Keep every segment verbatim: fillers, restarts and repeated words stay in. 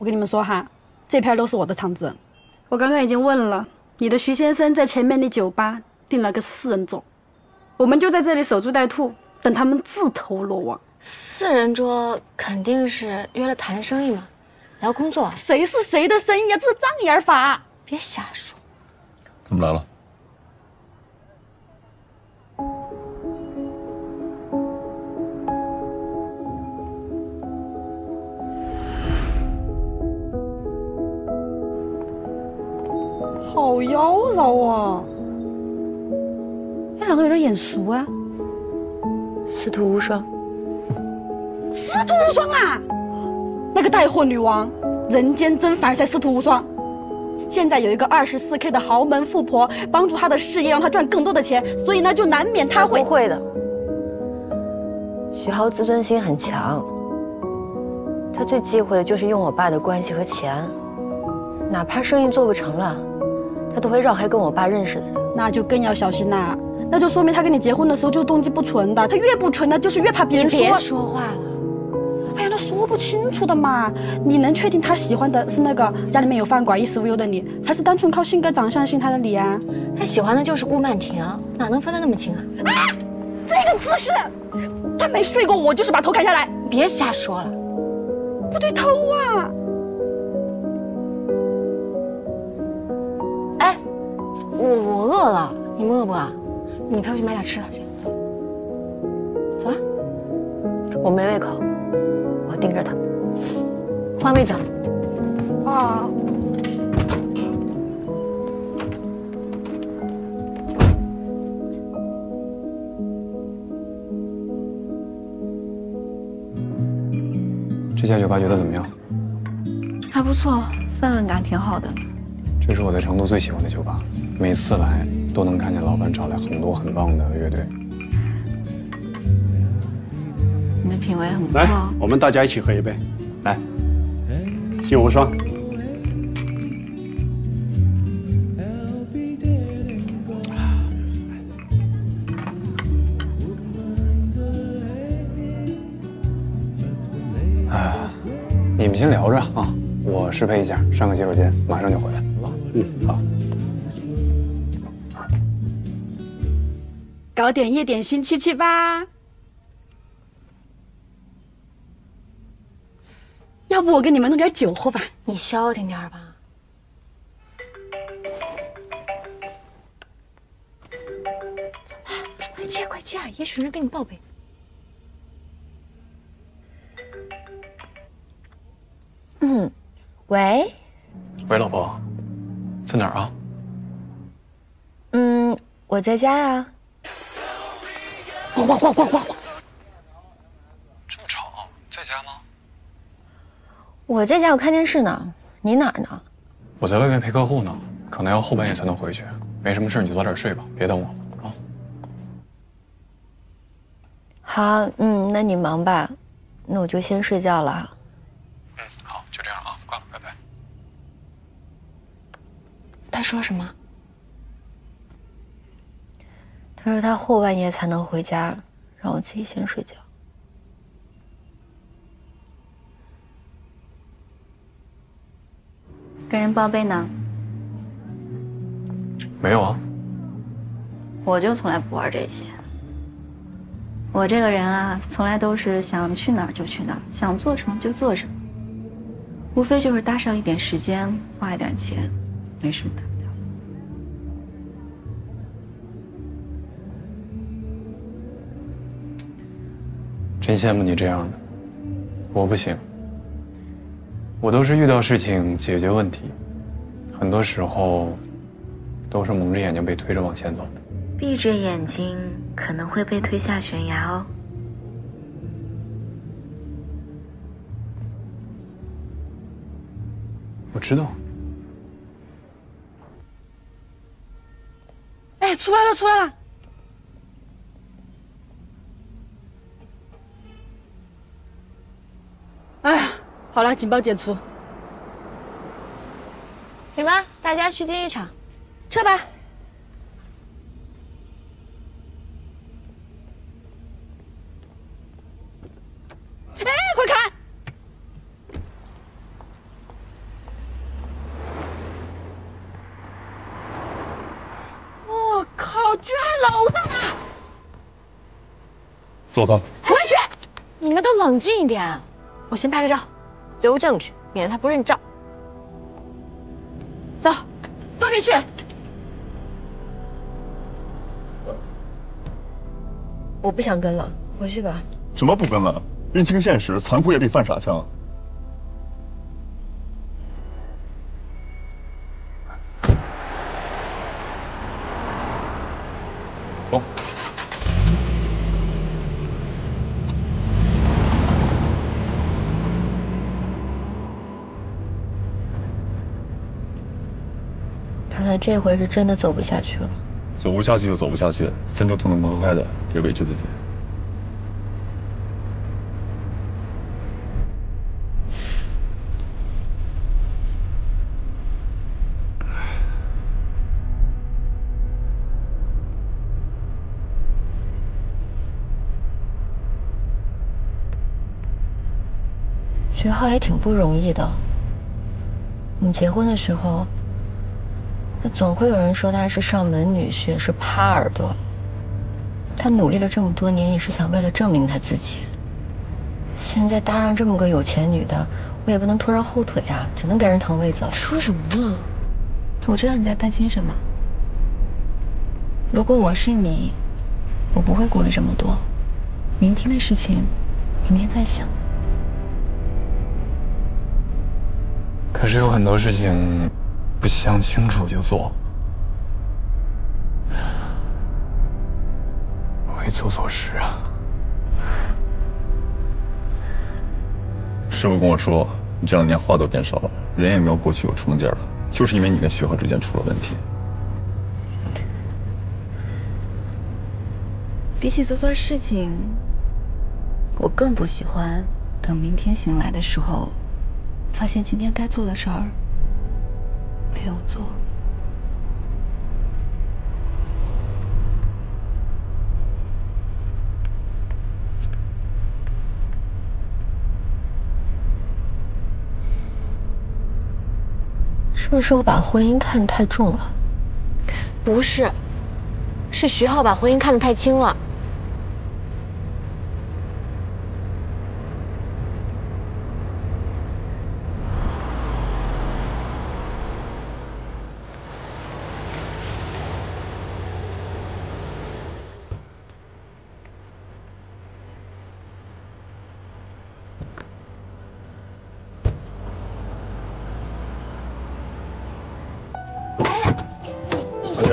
我跟你们说哈，这片都是我的场子。我刚刚已经问了，你的徐先生在前面的酒吧订了个四人桌，我们就在这里守株待兔，等他们自投罗网。四人桌肯定是约了谈生意嘛，聊工作。谁是谁的生意啊？这是障眼法！别瞎说。他们来了。 好妖娆啊！哎，哪个有点眼熟啊？司徒无双，司徒无双啊！那个带货女王，人间真凡尔赛司徒无双。现在有一个二十四 K 的豪门富婆帮助她的事业，让她赚更多的钱，所以呢，就难免她会不会的。许豪自尊心很强，他最忌讳的就是用我爸的关系和钱，哪怕生意做不成了。 他都会绕开跟我爸认识的人，那就更要小心啦、啊。那就说明他跟你结婚的时候就动机不纯的，他越不纯呢，就是越怕别人说。你别说话了，哎呀，那说不清楚的嘛。你能确定他喜欢的是那个家里面有饭馆、衣食无忧的你，还是单纯靠性格、长相吸引他的你啊？他喜欢的就是顾曼婷，哪能分得那么清啊？啊，这个姿势，他没睡过我，就是把头砍下来。别瞎说了，不对头啊！ 我我饿了，你们饿不饿？你陪我去买点吃的，行，走，走啊！我没胃口，我盯着他们，换位子。啊！这家酒吧觉得怎么样？还不错，氛围感挺好的。这是我在成都最喜欢的酒吧。 每次来都能看见老板找来很多很棒的乐队。你的品味很不错。来，我们大家一起喝一杯。来，敬无双。哎，你们先聊着啊，我失陪一下，上个洗手间，马上就回来。嗯，好。 搞点夜点心，七七吧。要不我给你们弄点酒喝吧？你消停点吧。快借快借，也许人给你报备。嗯，喂。喂，老婆，在哪儿啊？嗯，我在家呀、啊。 呱呱呱呱呱呱！这么吵，在家吗？我在家，我看电视呢。你哪儿呢？我在外面陪客户呢，可能要后半夜才能回去。没什么事，你就早点睡吧，别等我了啊。好，嗯，那你忙吧，那我就先睡觉了。嗯，好，就这样啊，挂了，拜拜。他说什么？ 他说他后半夜才能回家，让我自己先睡觉。跟人报备呢？没有啊。我就从来不玩这些。我这个人啊，从来都是想去哪儿就去哪儿，想做什么就做什么，无非就是搭上一点时间，花一点钱，没什么的。 真羡慕你这样的，我不行。我都是遇到事情解决问题，很多时候都是蒙着眼睛被推着往前走的。闭着眼睛可能会被推下悬崖哦。我知道。哎，出来了，出来了。 哎，好了，警报解除。行吧，大家虚惊一场，撤吧。哎，快看！楼上呢。走他！回去！你们都冷静一点，我先拍个照，留个证据，免得他不认账。走，坐这去。我我不想跟了，回去吧。什么不跟了？认清现实，残酷也得犯傻枪。 走。看来这回是真的走不下去了。走不下去就走不下去，分手痛痛快快的，别委屈自己。学浩也挺不容易的。我们结婚的时候，那总会有人说他是上门女婿，是耙耳朵。他努力了这么多年，也是想为了证明他自己。现在搭上这么个有钱女的，我也不能拖着后腿啊，只能给人腾位子了。说什么呢？我知道你在担心什么。如果我是你，我不会顾虑这么多。明天的事情，明天再想。 可是有很多事情，不想清楚就做，会做错事啊。师傅跟我说，你这两年话都变少了，人也没有过去有冲劲了，就是因为你跟学浩之间出了问题。比起做错事情，我更不喜欢等明天醒来的时候。 发现今天该做的事儿没有做，是不是我把婚姻看得太重了？不是，是徐浩把婚姻看得太轻了。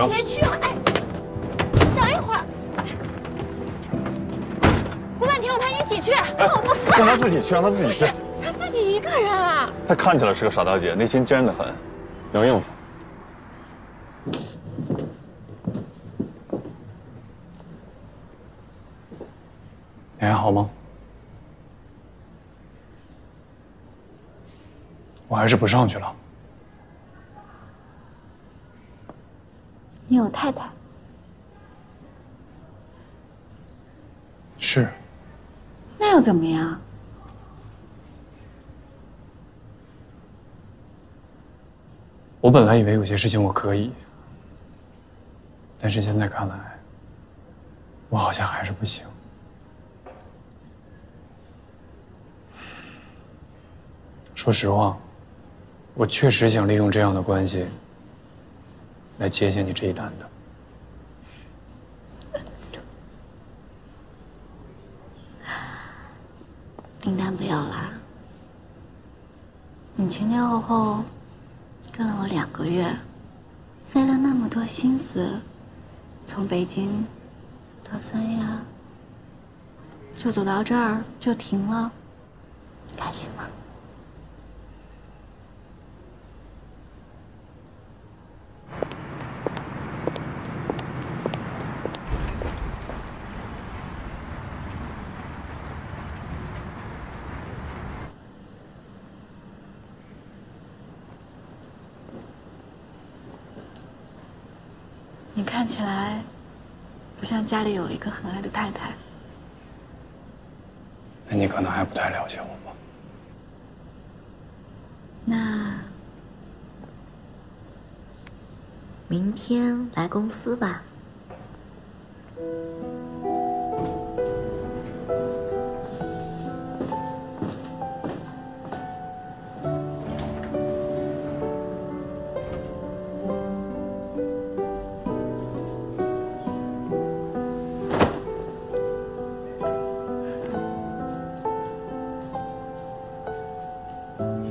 别去啊！哎，等一会儿，顾半天，我陪你一起去，哎、我不死。让他自己去，让他自己去。他自己一个人啊。他看起来是个傻大姐，内心尖的很，能应付。你还好吗？我还是不上去了。 你有太太？是。那又怎么样？我本来以为有些事情我可以，但是现在看来，我好像还是不行。说实话，我确实想利用这样的关系。 来接下你这一单的，订单不要啦。你前前后后跟了我两个月，费了那么多心思，从北京到三亚，就走到这儿就停了，开心吗？ 你看起来不像家里有一个很爱的太太。那你可能还不太了解我吧？那明天来公司吧，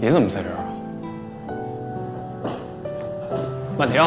你怎么在这儿啊？曼婷。